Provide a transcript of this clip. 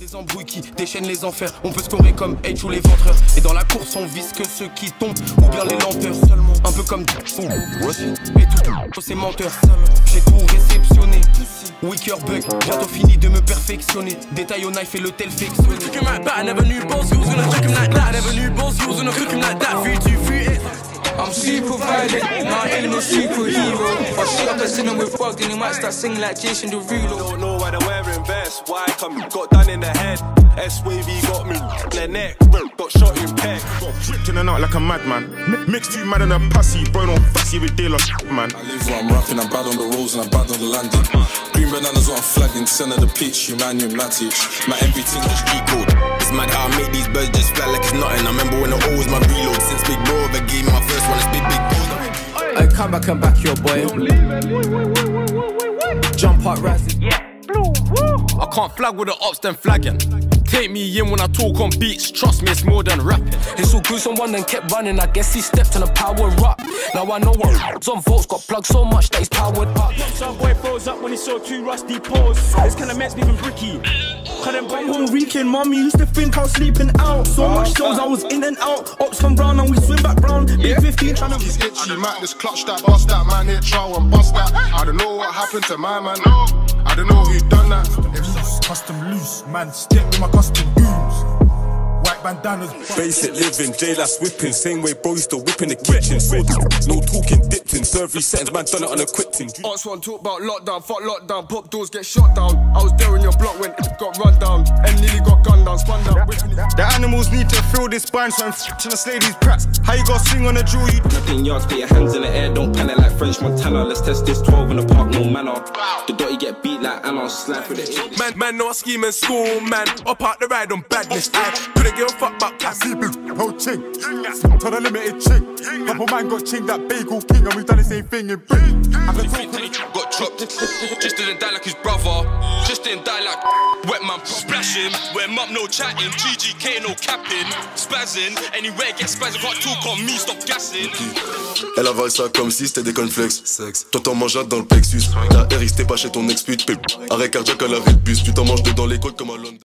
des embrouilles qui déchaînent les enfers. On peut scorer comme H ou les ventreurs. Et dans la course on vise que ceux qui tombent ou bien les lenteurs. Un peu comme fou et tout ces menteurs. J'ai tout réceptionné. Wicker bug, bientôt fini de me perfectionner. Détail au knife et le tel fake. I'm supervising, now ain't no superhero. But shit, I'm just sitting with bugs, then you might start singing like Jason Derulo. Don't know why they're wearing vests, why I come, got done in the head. S-Wavy got me, their neck, got shot in peg. Got tripped in and out like a madman. Mixed two mad and a pussy, bro, no fussy with dealer man. I live where I'm rapping, I'm bad on the rolls and I'm bad on the landing. Green bananas on flagging, center the pitch, Humanium Latic. My everything is G-code. It's mad how I make these birds just fly like it's nothing. I remember when the O was my reload. Since Big Bro ever gave me my first one, it's big. Hey, come back your boy. Jump out, rising. Yeah. I can't flag with the ops, then flagging. Take me in when I talk on beats. Trust me, it's more than rapping. He saw gruesome one and kept running. I guess he stepped on a power up. Now I know what some folks got plugged so much that he's powered up. Some boy froze up when he saw two rusty paws. This kind of mess me even bricky. Whole weekend, mommy used to think I was sleeping out. So much shows I was in and out. Ops come round and we swim back round. Big 15 trying to. He's itchy, madness, clutch that, bust that, man hit trial and bust that. I don't know what happened to my man. I don't know who done that. Custom loose, man, step with my custom booms. Basic living, J-Lass whipping. Same way bro used to whip in the kitchen. So no talking, dipped in. Serve 3 seconds, man done it on a quick thing. Ox one talk about lockdown, fuck lockdown. Pop doors get shot down. I was there in your block when it got run down. And nearly got gunned down, spun down. The animals need to feel this bind. So I'm f***ing to slay these prats. How you got sing on a drill? You nothing yards, put your hands in the air. Don't panic like French Montana. Let's test this 12 in the park, no manner. The dotty get beat like Anna. Slap with it. Man, no I scheme and school, man. Up out the ride on badness. Couldn't give a fuck about Cassie, whole ching. To the limited ching. Couple man got ching that bagel king, and we done the same thing in big. Got chopped. Just didn't die like his brother. Just didn't die like wet man. Splash him. Wet mum no chatting. GGK no capping. Spazzing. Anywhere get spazzing. Got tout comme me, stop gassing. Elle avale ça comme si c'était des cornflakes. Toi t'en manges dans le plexus. La RX t'es pas chez ton ex-pute. Arrêt cardiaque à l'arrêt de bus. Tu t'en manges dedans les côtes comme à Londres.